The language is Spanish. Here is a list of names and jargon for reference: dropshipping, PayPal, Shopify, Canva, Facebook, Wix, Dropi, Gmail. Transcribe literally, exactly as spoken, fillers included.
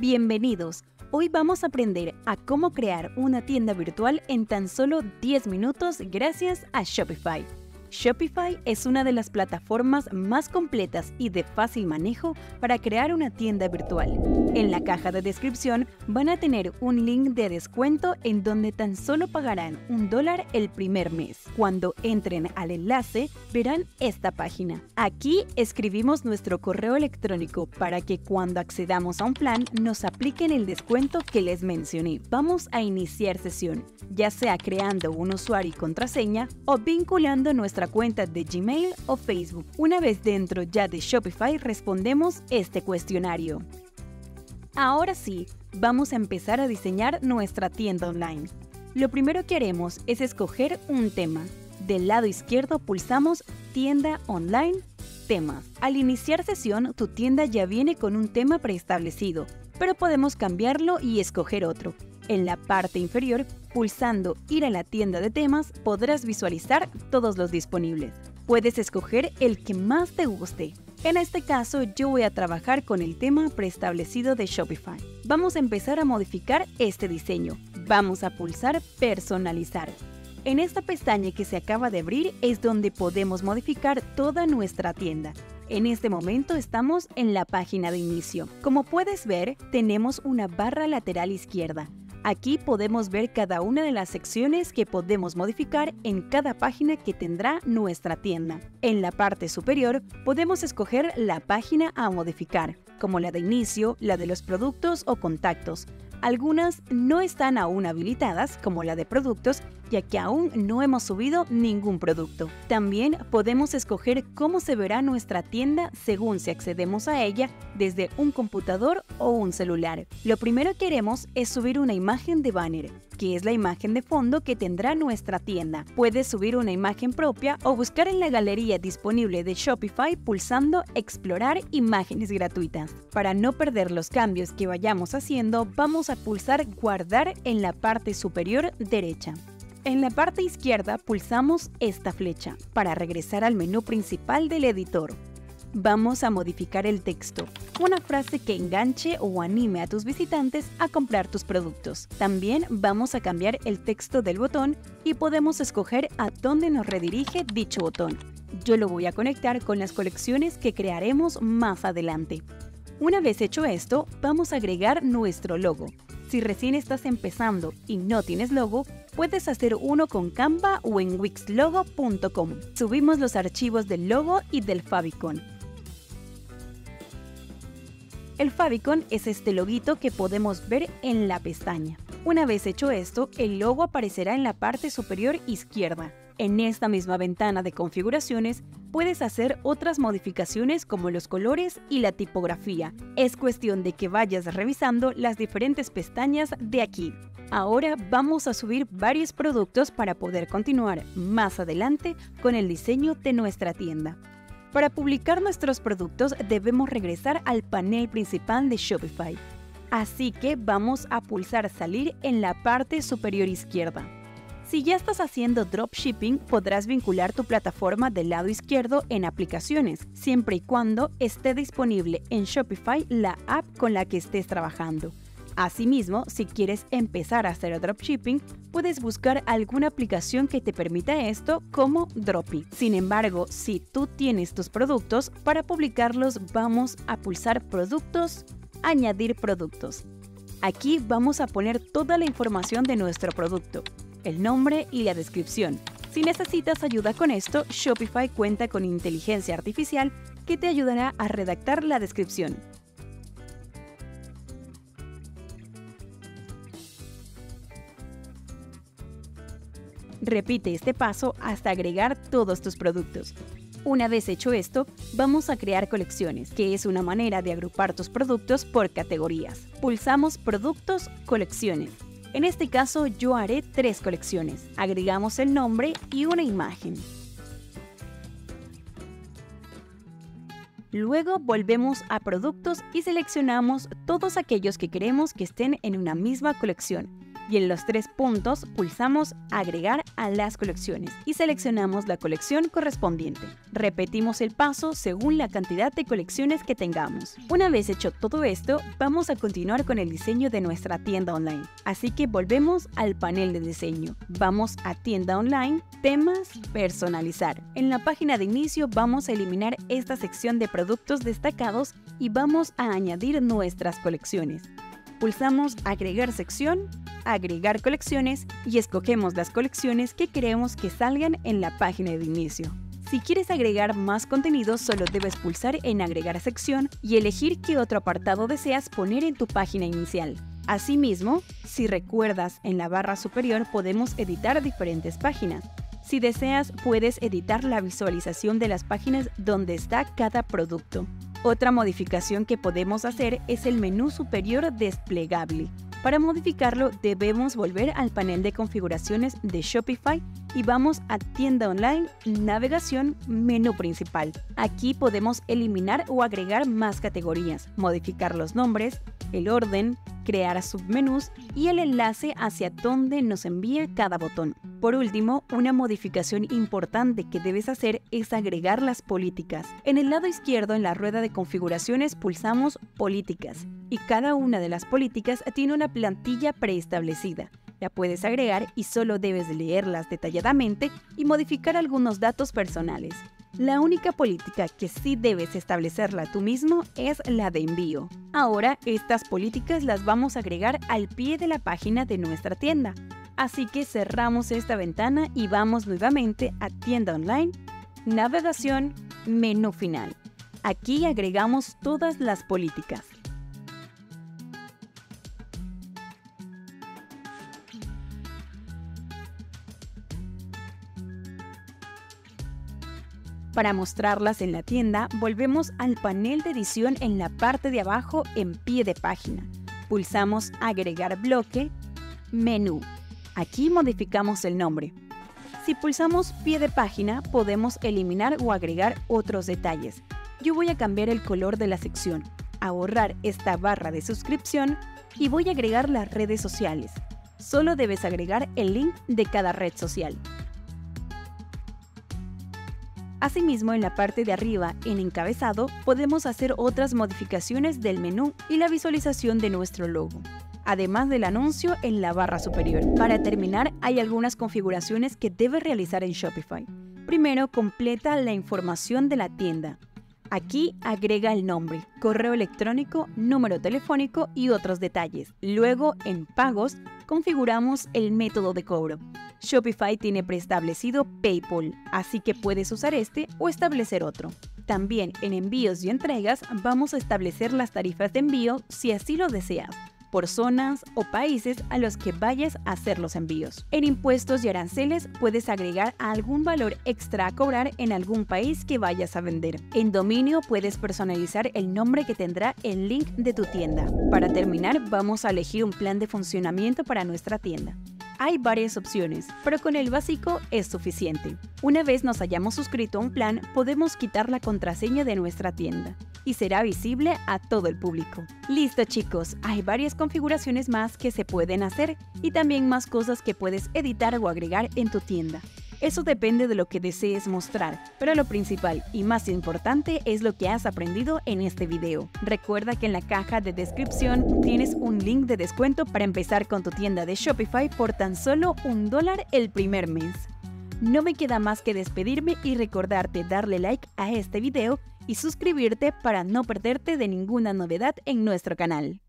Bienvenidos. Hoy vamos a aprender a cómo crear una tienda virtual en tan solo diez minutos gracias a Shopify. Shopify es una de las plataformas más completas y de fácil manejo para crear una tienda virtual. En la caja de descripción van a tener un link de descuento en donde tan solo pagarán un dólar el primer mes. Cuando entren al enlace, verán esta página. Aquí escribimos nuestro correo electrónico para que cuando accedamos a un plan nos apliquen el descuento que les mencioné. Vamos a iniciar sesión, ya sea creando un usuario y contraseña o vinculando nuestra cuenta de Gmail o Facebook. Una vez dentro ya de Shopify, respondemos este cuestionario. Ahora sí, vamos a empezar a diseñar nuestra tienda online. Lo primero que haremos es escoger un tema. Del lado izquierdo pulsamos Tienda Online, Temas. Al iniciar sesión, tu tienda ya viene con un tema preestablecido, pero podemos cambiarlo y escoger otro. En la parte inferior, pulsando Ir a la tienda de temas, podrás visualizar todos los disponibles. Puedes escoger el que más te guste. En este caso, yo voy a trabajar con el tema preestablecido de Shopify. Vamos a empezar a modificar este diseño. Vamos a pulsar Personalizar. En esta pestaña que se acaba de abrir es donde podemos modificar toda nuestra tienda. En este momento estamos en la página de inicio. Como puedes ver, tenemos una barra lateral izquierda. Aquí podemos ver cada una de las secciones que podemos modificar en cada página que tendrá nuestra tienda. En la parte superior podemos escoger la página a modificar, como la de inicio, la de los productos o contactos. Algunas no están aún habilitadas, como la de productos, ya que aún no hemos subido ningún producto. También podemos escoger cómo se verá nuestra tienda según si accedemos a ella desde un computador o un celular. Lo primero que haremos es subir una imagen de banner, que es la imagen de fondo que tendrá nuestra tienda. Puedes subir una imagen propia o buscar en la galería disponible de Shopify pulsando Explorar imágenes gratuitas. Para no perder los cambios que vayamos haciendo, vamos a pulsar Guardar en la parte superior derecha. En la parte izquierda pulsamos esta flecha para regresar al menú principal del editor. Vamos a modificar el texto, una frase que enganche o anime a tus visitantes a comprar tus productos. También vamos a cambiar el texto del botón y podemos escoger a dónde nos redirige dicho botón. Yo lo voy a conectar con las colecciones que crearemos más adelante. Una vez hecho esto, vamos a agregar nuestro logo. Si recién estás empezando y no tienes logo, puedes hacer uno con Canva o en wix logo punto com. Subimos los archivos del logo y del favicon. El favicon es este loguito que podemos ver en la pestaña. Una vez hecho esto, el logo aparecerá en la parte superior izquierda. En esta misma ventana de configuraciones, puedes hacer otras modificaciones como los colores y la tipografía. Es cuestión de que vayas revisando las diferentes pestañas de aquí. Ahora vamos a subir varios productos para poder continuar más adelante con el diseño de nuestra tienda. Para publicar nuestros productos debemos regresar al panel principal de Shopify. Así que vamos a pulsar Salir en la parte superior izquierda. Si ya estás haciendo dropshipping, podrás vincular tu plataforma del lado izquierdo en aplicaciones, siempre y cuando esté disponible en Shopify la app con la que estés trabajando. Asimismo, si quieres empezar a hacer dropshipping, puedes buscar alguna aplicación que te permita esto, como Dropi. Sin embargo, si tú tienes tus productos, para publicarlos vamos a pulsar Productos, Añadir productos. Aquí vamos a poner toda la información de nuestro producto, el nombre y la descripción. Si necesitas ayuda con esto, Shopify cuenta con inteligencia artificial que te ayudará a redactar la descripción. Repite este paso hasta agregar todos tus productos. Una vez hecho esto, vamos a crear colecciones, que es una manera de agrupar tus productos por categorías. Pulsamos Productos, Colecciones. En este caso, yo haré tres colecciones. Agregamos el nombre y una imagen. Luego volvemos a Productos y seleccionamos todos aquellos que queremos que estén en una misma colección. y en los tres puntos pulsamos Agregar a las colecciones y seleccionamos la colección correspondiente. Repetimos el paso según la cantidad de colecciones que tengamos. Una vez hecho todo esto, vamos a continuar con el diseño de nuestra tienda online. Así que volvemos al panel de diseño. Vamos a Tienda Online, Temas, Personalizar. En la página de inicio vamos a eliminar esta sección de productos destacados y vamos a añadir nuestras colecciones. Pulsamos Agregar sección, Agregar colecciones y escogemos las colecciones que queremos que salgan en la página de inicio. Si quieres agregar más contenido, solo debes pulsar en Agregar sección y elegir qué otro apartado deseas poner en tu página inicial. Asimismo, si recuerdas, en la barra superior podemos editar diferentes páginas. Si deseas, puedes editar la visualización de las páginas donde está cada producto. Otra modificación que podemos hacer es el menú superior desplegable. Para modificarlo debemos volver al panel de configuraciones de Shopify y vamos a Tienda Online, Navegación, Menú Principal. Aquí podemos eliminar o agregar más categorías, modificar los nombres, el orden, crear submenús y el enlace hacia donde nos envía cada botón. Por último, una modificación importante que debes hacer es agregar las políticas. En el lado izquierdo, en la rueda de configuraciones, pulsamos Políticas y cada una de las políticas tiene una plantilla preestablecida. La puedes agregar y solo debes leerlas detalladamente y modificar algunos datos personales. La única política que sí debes establecerla tú mismo es la de envío. Ahora, estas políticas las vamos a agregar al pie de la página de nuestra tienda. Así que cerramos esta ventana y vamos nuevamente a Tienda Online, Navegación, Menú Final. Aquí agregamos todas las políticas. Para mostrarlas en la tienda, volvemos al panel de edición en la parte de abajo en pie de página. Pulsamos Agregar bloque, Menú. Aquí modificamos el nombre. Si pulsamos pie de página, podemos eliminar o agregar otros detalles. Yo voy a cambiar el color de la sección, ahorrar esta barra de suscripción y voy a agregar las redes sociales. Solo debes agregar el link de cada red social. Asimismo, en la parte de arriba, en encabezado, podemos hacer otras modificaciones del menú y la visualización de nuestro logo, además del anuncio en la barra superior. Para terminar, hay algunas configuraciones que debes realizar en Shopify. Primero, completa la información de la tienda. Aquí agrega el nombre, correo electrónico, número telefónico y otros detalles. Luego, en Pagos, configuramos el método de cobro. Shopify tiene preestablecido PayPal, así que puedes usar este o establecer otro. También en Envíos y Entregas vamos a establecer las tarifas de envío si así lo deseas, por zonas o países a los que vayas a hacer los envíos. En Impuestos y Aranceles puedes agregar algún valor extra a cobrar en algún país que vayas a vender. En Dominio puedes personalizar el nombre que tendrá el link de tu tienda. Para terminar, vamos a elegir un plan de funcionamiento para nuestra tienda. Hay varias opciones, pero con el básico es suficiente. Una vez nos hayamos suscrito a un plan, podemos quitar la contraseña de nuestra tienda y será visible a todo el público. Listo, chicos, hay varias configuraciones más que se pueden hacer y también más cosas que puedes editar o agregar en tu tienda. Eso depende de lo que desees mostrar, pero lo principal y más importante es lo que has aprendido en este video. Recuerda que en la caja de descripción tienes un link de descuento para empezar con tu tienda de Shopify por tan solo un dólar el primer mes. No me queda más que despedirme y recordarte darle like a este video y suscribirte para no perderte de ninguna novedad en nuestro canal.